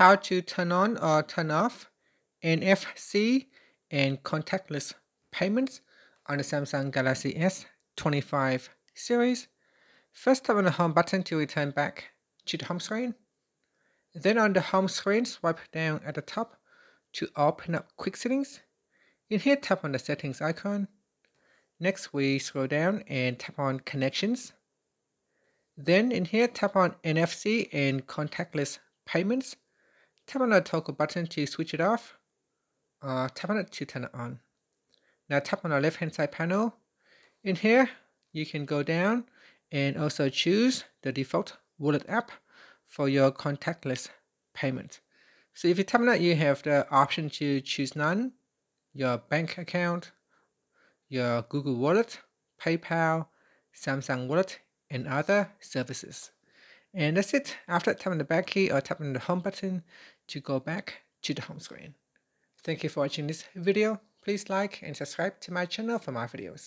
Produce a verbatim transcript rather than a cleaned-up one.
how to turn on or turn off N F C and contactless payments on the Samsung Galaxy S twenty-five series. First, tap on the home button to return back to the home screen. Then on the home screen, swipe down at the top to open up quick settings. In here, tap on the settings icon. Next, we scroll down and tap on connections. Then in here, tap on N F C and contactless payments. Tap on the toggle button to switch it off. Uh, tap on it to turn it on. Now tap on the left hand side panel. In here, you can go down and also choose the default wallet app for your contactless payment. So if you tap on that, you have the option to choose none, your bank account, your Google Wallet, PayPal, Samsung Wallet, and other services. And that's it. After that, tap on the back key or tap on the home button to go back to the home screen. Thank you for watching this video. Please like and subscribe to my channel for more videos.